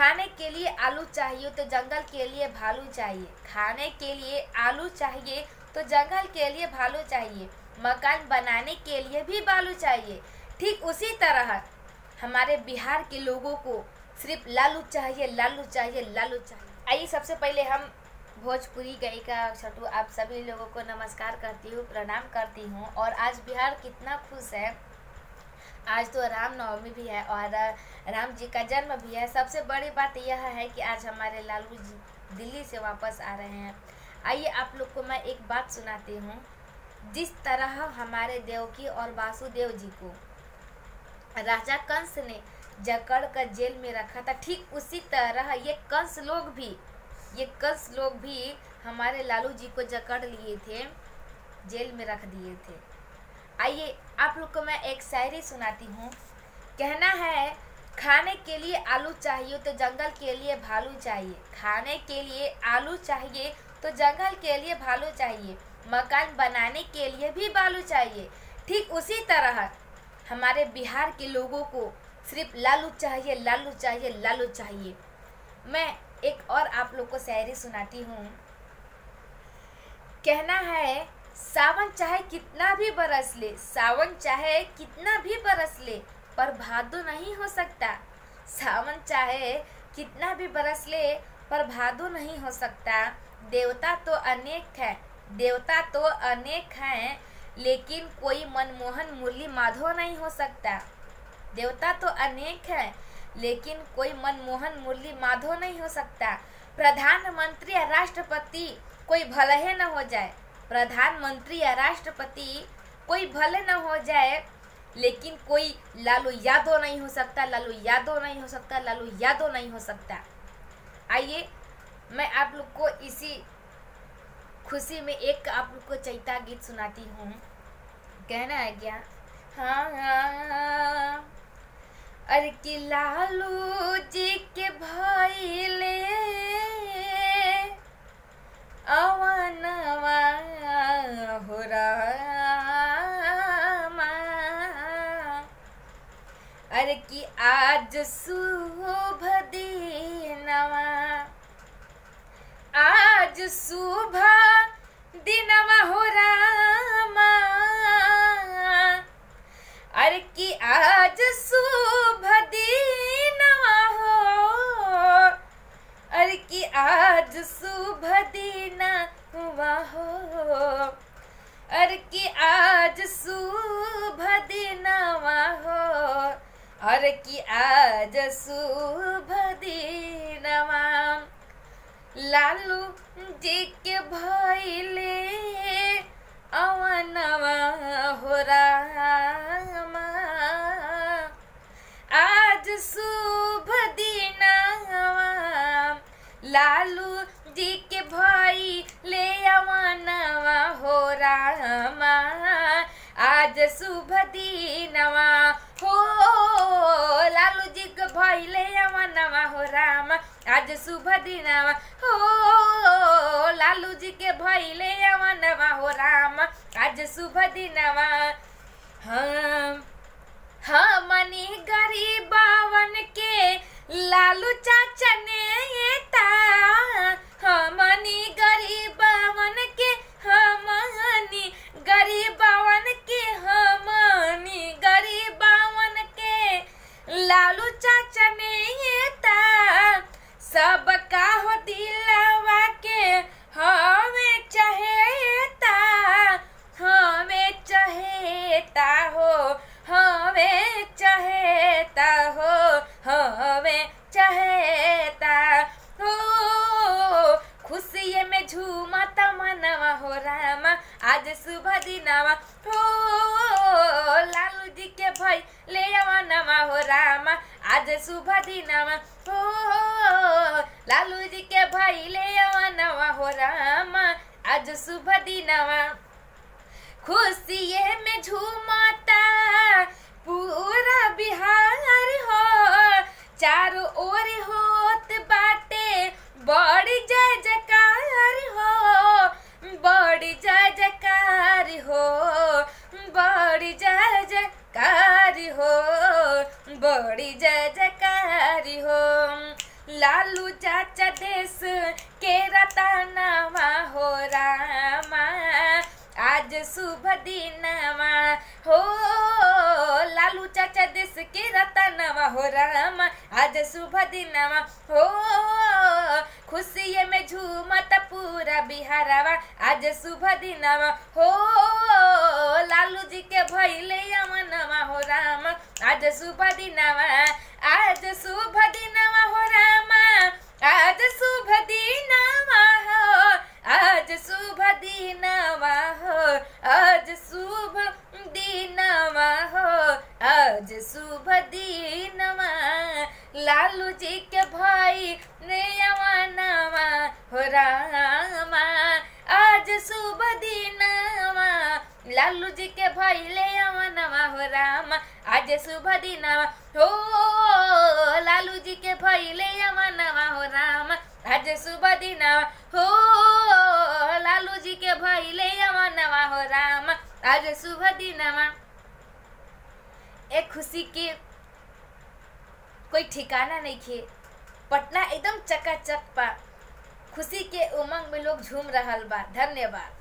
खाने के लिए आलू चाहिए तो जंगल के लिए भालू चाहिए, खाने के लिए आलू चाहिए तो जंगल के लिए भालू चाहिए, मकान बनाने के लिए भी बालू चाहिए। ठीक उसी तरह हमारे बिहार के लोगों को सिर्फ लालू चाहिए, लालू चाहिए, लालू चाहिए। आइए सबसे पहले हम भोजपुरी गायिका छठू आप सभी लोगों को नमस्कार करती हूँ, प्रणाम करती हूँ। और आज बिहार कितना खुश है, आज तो रामनवमी भी है और राम जी का जन्म भी है। सबसे बड़ी बात यह है कि आज हमारे लालू जी दिल्ली से वापस आ रहे हैं। आइए आप लोग को मैं एक बात सुनाती हूँ। जिस तरह हमारे देवकी और वासुदेव जी को राजा कंस ने जकड़ कर जेल में रखा था, ठीक उसी तरह ये कंस लोग भी हमारे लालू जी को जकड़ लिए थे, जेल में रख दिए थे। आइए आप लोग को मैं एक शायरी सुनाती हूँ। कहना है खाने के लिए आलू चाहिए तो जंगल के लिए भालू चाहिए, खाने के लिए आलू चाहिए तो जंगल के लिए भालू चाहिए, मकान बनाने के लिए भी बालू चाहिए। ठीक उसी तरह हमारे बिहार के लोगों को सिर्फ लालू चाहिए, लालू चाहिए, लालू चाहिए। मैं एक और आप लोग को शायरी सुनाती हूँ। कहना है सावन चाहे कितना भी बरस ले, सावन चाहे कितना भी बरस ले, पर भादो नहीं हो सकता। सावन चाहे कितना भी बरस ले, पर भादो नहीं हो सकता। देवता तो अनेक हैं लेकिन कोई मनमोहन मुरली माधो नहीं हो सकता। देवता तो अनेक हैं लेकिन कोई मनमोहन मुरली माधो नहीं हो सकता। प्रधानमंत्री या राष्ट्रपति कोई भले ही न हो जाए, प्रधानमंत्री या राष्ट्रपति कोई भले न हो जाए, लेकिन कोई लालू यादव नहीं हो सकता, लालू यादव नहीं हो सकता, लालू यादव नहीं हो सकता। आइए मैं आप लोग को इसी खुशी में एक आप लोग को चैता गीत सुनाती हूँ। कहना आ गया हाँ। अरे कि लालू जी के भाई ले अवनवा हो रामा, अरे कि आज शुभ दिनवा, आज शुभ दिनवा हो रामा, अरे कि आज शुभ दिन हुआ हो, अर कि आज शुभ दिन हुआ हो, अर कि आज शुभ दिन हुआ। लालू जी के भइले अवनवा हो रामा, आज शुभ दिन लालू जी के भाई ले अवनवा हो रामा, आज शुभ दिनवा हो, लालू जी के भाई ले अवनवा हो रामा, आज शुभ दिनवा हो, लालू जी के भाई ले अवनवा हो रामा, आज शुभ दिनवा। हाँ मनी गरीबावन के लालू चाचा ने लालू चाचा ने ये ता सबका हो दिलवा के हमें चाहेता, हमें चाहेता हो, हमें चाहेता हो, हमें चाहेता हो। खुशी में झूमता मनवा हो रामा, आज शुभ दिनवा हो, लालू जी के भाई ले अवनवा हो रामा, आज शुभ दिनवा हो, लालू जी के भाई ले अवनवा हो रामा, आज शुभ दिनवा। खुशी में झूमता पूरा बिहार हो, चारों ओर होत बाटे बड़ी जय जयकार हो, बड़ी जय जयकार हो, बड़ी जय जयकार हो, बड़ी जय जयकार हो। लालू चाचा देश के रतनवा हो रामा, आज शुभ दिनवा हो। लालू चाचा देश के रतनवा हो रामा, आज शुभ दिनवा हो। खुशिये में झूमत पूरा बिहारवा, आज शुभ दिनवा हो। लालू जी के भैले अमनवा हो रामा, आज शुभ दिनवा, आज शुभ दिनवा हो रामा, आज शुभ दिनवा हो, आज शुभ दिनवा हो, आज शुभ दिनवा हो, आज शुभ दिनवा। लालू जी के भाई ने अमनवा हो रामा, आज शुभ दिनवा। लालू जी के भाई ले अमनवा हो रामा, आज शुभ दिनवा हो। लालू जी के भाई ले अमनवा हो रामा, आज शुभ दिनवा हो। लालू जी के भाई ले अमनवा हो रामा, आज शुभ दिनवा। एक खुशी के कोई ठिकाना नहीं खे, पटना एकदम चकाचक बा, खुशी के उमंग में लोग झूम रहल बा। धन्यवाद।